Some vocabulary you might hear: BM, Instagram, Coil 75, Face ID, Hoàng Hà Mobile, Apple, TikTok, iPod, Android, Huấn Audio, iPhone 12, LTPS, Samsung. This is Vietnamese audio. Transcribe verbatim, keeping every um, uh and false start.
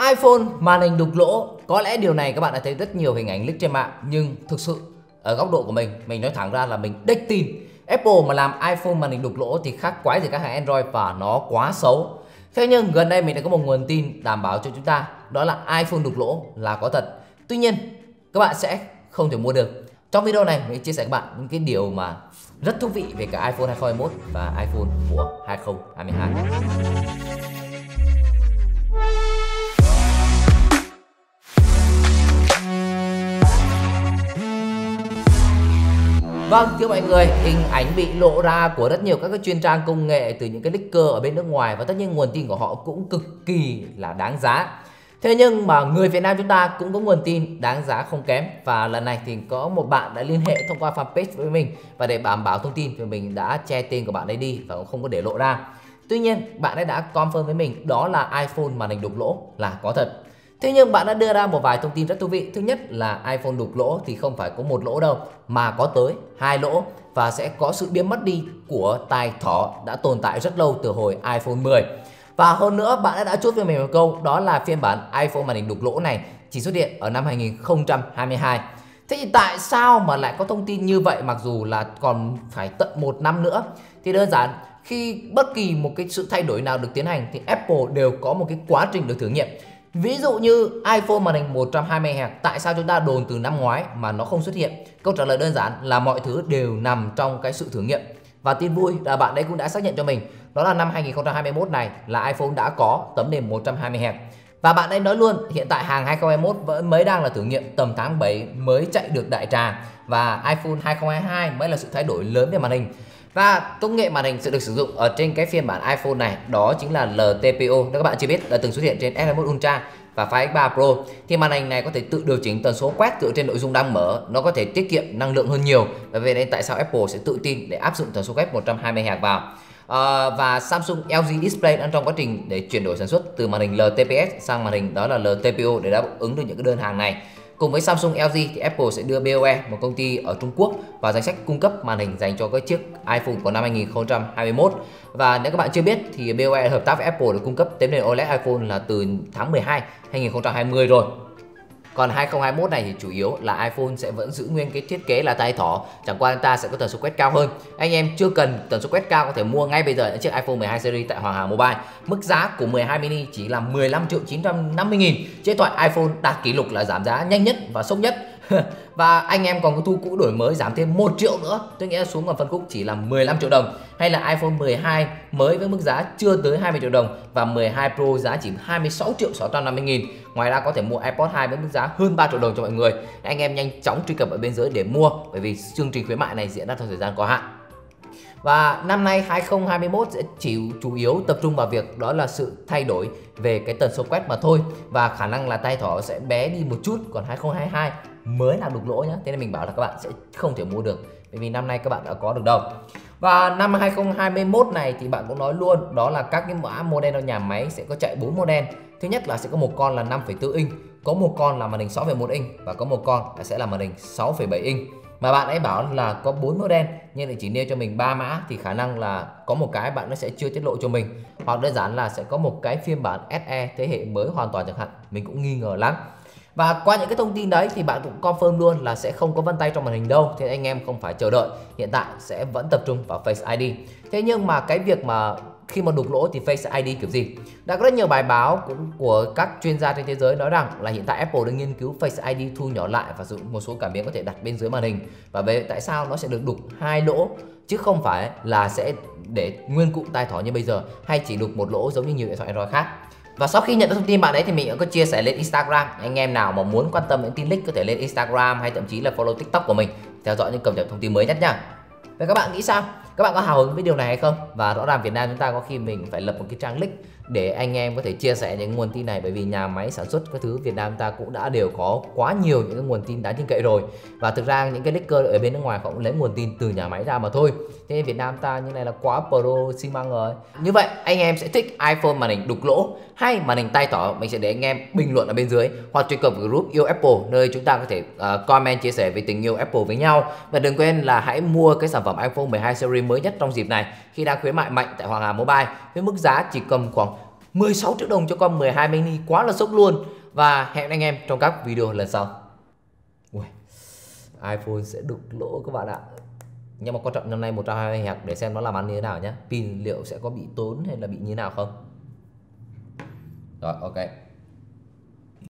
iPhone màn hình đục lỗ. Có lẽ điều này các bạn đã thấy rất nhiều hình ảnh leak trên mạng, nhưng thực sự ở góc độ của mình, mình nói thẳng ra là mình đếch tin. Apple mà làm iPhone màn hình đục lỗ thì khác quái gì các hãng Android, và nó quá xấu. Thế nhưng gần đây mình đã có một nguồn tin đảm bảo cho chúng ta, đó là iPhone đục lỗ là có thật. Tuy nhiên các bạn sẽ không thể mua được. Trong video này mình chia sẻ các bạn những cái điều mà rất thú vị về cả iPhone hai không hai mốt và iPhone của hai không hai hai. Vâng, thưa mọi người, hình ảnh bị lộ ra của rất nhiều các cái chuyên trang công nghệ từ những cái leaker ở bên nước ngoài, và tất nhiên nguồn tin của họ cũng cực kỳ là đáng giá. Thế nhưng mà người Việt Nam chúng ta cũng có nguồn tin đáng giá không kém, và lần này thì có một bạn đã liên hệ thông qua fanpage với mình, và để đảm bảo thông tin thì mình đã che tên của bạn ấy đi và cũng không có để lộ ra. Tuy nhiên bạn ấy đã confirm với mình đó là iPhone màn hình đục lỗ là có thật. Thế nhưng bạn đã đưa ra một vài thông tin rất thú vị. Thứ nhất là iPhone đục lỗ thì không phải có một lỗ đâu, mà có tới hai lỗ, và sẽ có sự biến mất đi của tai thỏ đã tồn tại rất lâu từ hồi iPhone mười. Và hơn nữa bạn đã chốt với mình một câu, đó là phiên bản iPhone màn hình đục lỗ này chỉ xuất hiện ở năm hai nghìn không trăm hai mươi hai. Thế thì tại sao mà lại có thông tin như vậy, mặc dù là còn phải tận một năm nữa? Thì đơn giản, khi bất kỳ một cái sự thay đổi nào được tiến hành thì Apple đều có một cái quá trình được thử nghiệm. Ví dụ như iPhone màn hình một trăm hai mươi héc, tại sao chúng ta đồn từ năm ngoái mà nó không xuất hiện? Câu trả lời đơn giản là mọi thứ đều nằm trong cái sự thử nghiệm. Và tin vui là bạn đấy cũng đã xác nhận cho mình, đó là năm hai nghìn không trăm hai mươi mốt này là iPhone đã có tấm nền một trăm hai mươi héc. Và bạn ấy nói luôn, hiện tại hàng hai không hai mốt vẫn mới đang là thử nghiệm, tầm tháng bảy mới chạy được đại trà, và iPhone hai không hai hai mới là sự thay đổi lớn về màn hình. Và công nghệ màn hình sẽ được sử dụng ở trên cái phiên bản iPhone này, đó chính là lờ tê pê o. Nếu các bạn chưa biết, đã từng xuất hiện trên S hai mốt Ultra và Face ba Pro. Thì màn hình này có thể tự điều chỉnh tần số quét dựa trên nội dung đang mở, nó có thể tiết kiệm năng lượng hơn nhiều. Và vì thế tại sao Apple sẽ tự tin để áp dụng tần số quét một trăm hai mươi héc vào. À, và Samsung, lờ giê Display đang trong quá trình để chuyển đổi sản xuất từ màn hình lờ tê pê ét sang màn hình đó là lờ tê pê o để đáp ứng được những cái đơn hàng này. Cùng với Samsung, lờ giê thì Apple sẽ đưa bê o e, một công ty ở Trung Quốc, vào danh sách cung cấp màn hình dành cho các chiếc iPhone của năm hai nghìn không trăm hai mươi mốt. Và nếu các bạn chưa biết thì bê o e hợp tác với Apple để cung cấp tấm nền ô lét iPhone là từ tháng mười hai hai nghìn không trăm hai mươi rồi. Còn hai không hai mốt này thì chủ yếu là iPhone sẽ vẫn giữ nguyên cái thiết kế là tai thỏ, chẳng qua chúng ta sẽ có tần số quét cao hơn. Anh em chưa cần tần số quét cao có thể mua ngay bây giờ những chiếc iPhone mười hai series tại Hoàng Hà Mobile. Mức giá của mười hai mini chỉ là mười lăm triệu chín trăm năm mươi nghìn. Chế thoại iPhone đạt kỷ lục là giảm giá nhanh nhất và sốc nhất. Và anh em còn có thu cũ đổi mới giảm thêm một triệu nữa, tức nghĩa xuống còn phân khúc chỉ là mười lăm triệu đồng. Hay là iPhone mười hai mới với mức giá chưa tới hai mươi triệu đồng, và mười hai Pro giá chỉ hai mươi sáu triệu sáu trăm năm mươi nghìn. Ngoài ra có thể mua iPod hai với mức giá hơn ba triệu đồng cho mọi người. Anh em nhanh chóng truy cập ở bên dưới để mua, bởi vì chương trình khuyến mại này diễn ra trong thời gian có hạn. Và năm nay hai không hai mốt sẽ chịu chủ yếu tập trung vào việc đó là sự thay đổi về cái tần số quét mà thôi, và khả năng là tai thỏ sẽ bé đi một chút. Còn hai không hai hai mới là đục lỗ nhá, thế nên mình bảo là các bạn sẽ không thể mua được, bởi vì năm nay các bạn đã có được đâu. Và năm hai không hai mốt này thì bạn cũng nói luôn, đó là các cái mã model ở nhà máy sẽ có chạy bốn model. Thứ nhất là sẽ có một con là năm phẩy bốn inch, có một con là màn hình sáu phẩy một inch, và có một con là sẽ là màn hình sáu phẩy bảy inch. Mà bạn ấy bảo là có bốn model nhưng lại chỉ nêu cho mình ba mã, thì khả năng là có một cái bạn nó sẽ chưa tiết lộ cho mình, hoặc đơn giản là sẽ có một cái phiên bản ét e thế hệ mới hoàn toàn chẳng hạn, mình cũng nghi ngờ lắm. Và qua những cái thông tin đấy thì bạn cũng confirm luôn là sẽ không có vân tay trong màn hình đâu, thế anh em không phải chờ đợi, hiện tại sẽ vẫn tập trung vào Face ai đi. Thế nhưng mà cái việc mà khi mà đục lỗ thì Face ai đi kiểu gì? Đã có rất nhiều bài báo cũng của các chuyên gia trên thế giới nói rằng là hiện tại Apple đang nghiên cứu Face ai đi thu nhỏ lại và sử dụng một số cảm biến có thể đặt bên dưới màn hình. Và về tại sao nó sẽ được đục hai lỗ chứ không phải là sẽ để nguyên cụm tai thỏ như bây giờ, hay chỉ đục một lỗ giống như nhiều điện thoại Android khác. Và sau khi nhận được thông tin bạn ấy thì mình cũng có chia sẻ lên Instagram. Anh em nào mà muốn quan tâm đến tin leak có thể lên Instagram hay thậm chí là follow TikTok của mình, theo dõi những cập nhật thông tin mới nhất nha. Vậy các bạn nghĩ sao? Các bạn có hào hứng với điều này hay không? Và rõ ràng Việt Nam chúng ta có khi mình phải lập một cái trang leak để anh em có thể chia sẻ những nguồn tin này, bởi vì nhà máy sản xuất các thứ Việt Nam ta cũng đã đều có quá nhiều những cái nguồn tin đáng tin cậy rồi. Và thực ra những cái leaker ở bên nước ngoài họ cũng lấy nguồn tin từ nhà máy ra mà thôi. Thế nên Việt Nam ta như này là quá pro xi măng rồi. Như vậy anh em sẽ thích iPhone màn hình đục lỗ hay màn hình tai tỏ? Mình sẽ để anh em bình luận ở bên dưới, hoặc truy cập group yêu Apple nơi chúng ta có thể uh, comment chia sẻ về tình yêu Apple với nhau. Và đừng quên là hãy mua cái sản phẩm iPhone mười hai series mới nhất trong dịp này khi đang khuyến mại mạnh tại Hoàng Hà Mobile với mức giá chỉ cầm khoảng mười sáu triệu đồng cho con mười hai mini, quá là sốc luôn. Và hẹn anh em trong các video lần sau. Ui, iPhone sẽ đục lỗ các bạn ạ. Nhưng mà quan trọng năm nay một trăm hai mươi hạt để xem nó làm ăn như thế nào nhé. Pin liệu sẽ có bị tốn hay là bị như thế nào không. Rồi, ok.